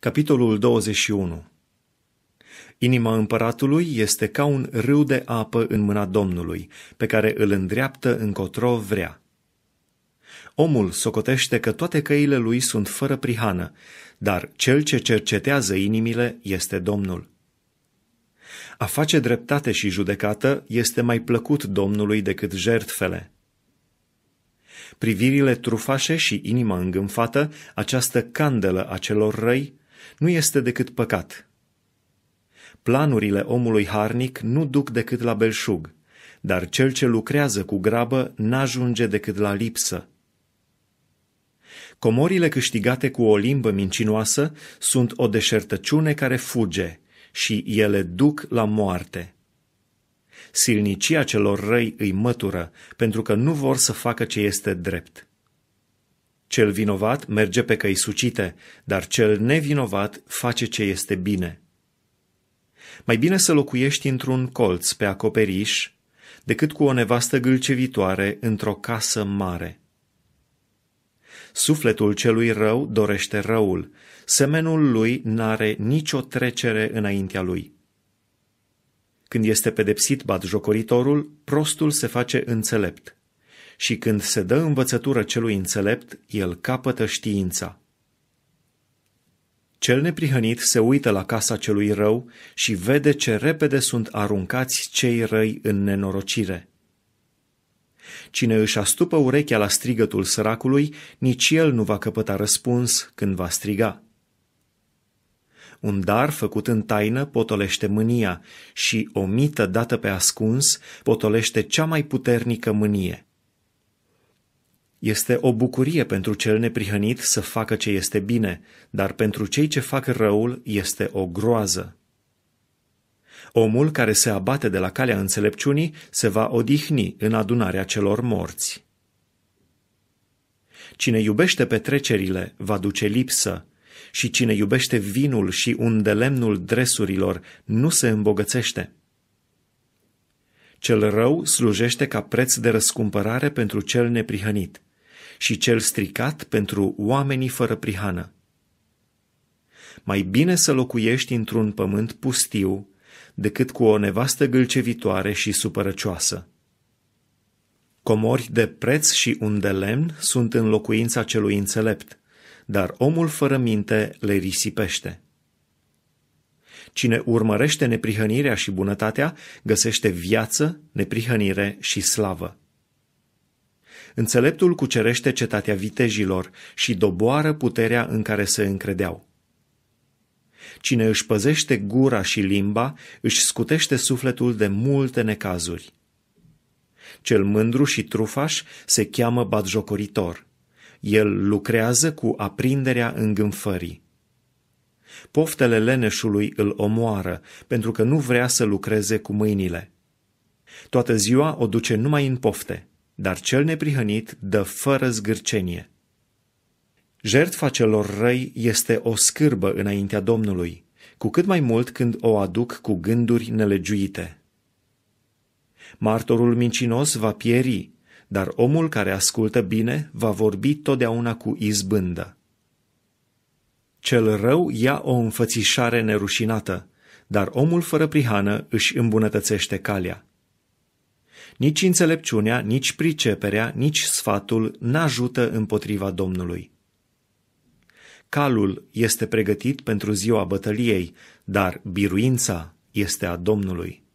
Capitolul 21. Inima împăratului este ca un râu de apă în mâna Domnului, pe care îl îndreaptă încotro vrea. Omul socotește că toate căile lui sunt fără prihană, dar cel ce cercetează inimile este Domnul. A face dreptate și judecată este mai plăcut Domnului decât jertfele. Privirile trufașe și inima îngânfată, această candelă a celor răi, nu este decât păcat. Planurile omului harnic nu duc decât la belșug, dar cel ce lucrează cu grabă n-ajunge decât la lipsă. Comorile câștigate cu o limbă mincinoasă sunt o deșertăciune care fuge și ele duc la moarte. Silnicia celor răi îi mătură, pentru că nu vor să facă ce este drept. Cel vinovat merge pe căi sucite, dar cel nevinovat face ce este bine. Mai bine să locuiești într-un colț pe acoperiș, decât cu o nevastă gâlcevitoare într-o casă mare. Sufletul celui rău dorește răul, semenul lui n-are nicio trecere înaintea lui. Când este pedepsit batjocoritorul, prostul se face înțelept, și când se dă învățătură celui înțelept, el capătă știința. Cel neprihănit se uită la casa celui rău și vede ce repede sunt aruncați cei răi în nenorocire. Cine își astupă urechea la strigătul săracului, nici el nu va căpăta răspuns când va striga. Un dar făcut în taină potolește mânia și o mită dată pe ascuns potolește cea mai puternică mânie. Este o bucurie pentru cel neprihănit să facă ce este bine, dar pentru cei ce fac răul este o groază. Omul care se abate de la calea înțelepciunii se va odihni în adunarea celor morți. Cine iubește petrecerile va duce lipsă, și cine iubește vinul și undelemnul dresurilor nu se îmbogățește. Cel rău slujește ca preț de răscumpărare pentru cel neprihănit și cel stricat pentru oamenii fără prihană. Mai bine să locuiești într-un pământ pustiu decât cu o nevastă gâlcevitoare și supărăcioasă. Comori de preț și undelemn sunt în locuința celui înțelept, dar omul fără minte le risipește. Cine urmărește neprihănirea și bunătatea, găsește viață, neprihănire și slavă. Înțeleptul cucerește cetatea vitejilor și doboară puterea în care se încredeau. Cine își păzește gura și limba, își scutește sufletul de multe necazuri. Cel mândru și trufaș se cheamă batjocoritor. El lucrează cu aprinderea îngânfării. Poftele leneșului îl omoară, pentru că nu vrea să lucreze cu mâinile. Toată ziua o duce numai în pofte, dar cel neprihănit dă fără zgârcenie. Jertfa celor răi este o scârbă înaintea Domnului, cu cât mai mult când o aduc cu gânduri nelegiuite. Martorul mincinos va pieri, dar omul care ascultă bine va vorbi totdeauna cu izbândă. Cel rău ia o înfățișare nerușinată, dar omul fără prihană își îmbunătățește calea. Nici înțelepciunea, nici priceperea, nici sfatul n-ajută împotriva Domnului. Calul este pregătit pentru ziua bătăliei, dar biruința este a Domnului.